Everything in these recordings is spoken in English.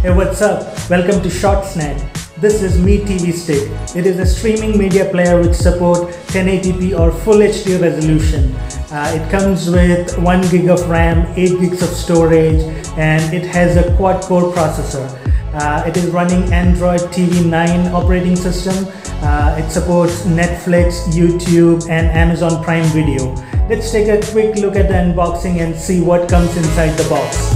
Hey, what's up? Welcome to Short Snack. This is Mi TV Stick. It is a streaming media player which supports 1080p or full HD resolution. It comes with 1 gig of RAM, 8 gigs of storage, and it has a quad-core processor. It is running Android TV 9 operating system. It supports Netflix, YouTube, and Amazon Prime Video. Let's take a quick look at the unboxing and see what comes inside the box.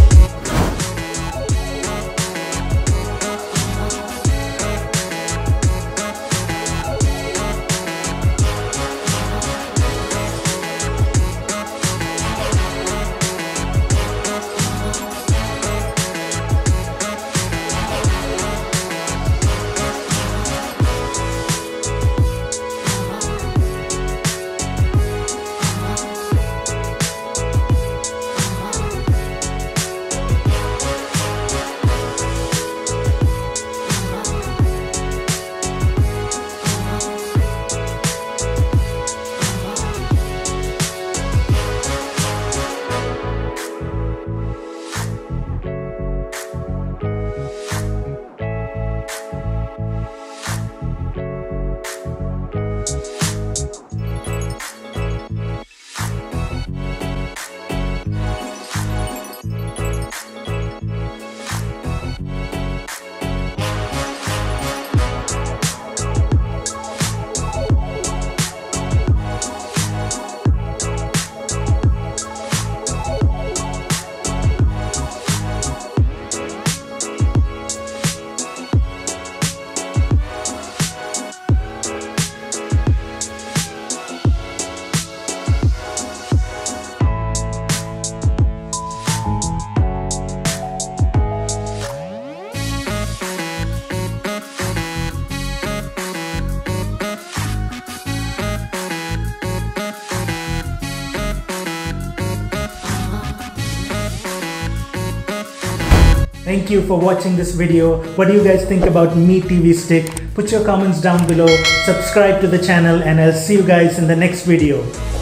Thank you for watching this video. What do you guys think about Mi TV Stick? Put your comments down below, subscribe to the channel, and I'll see you guys in the next video.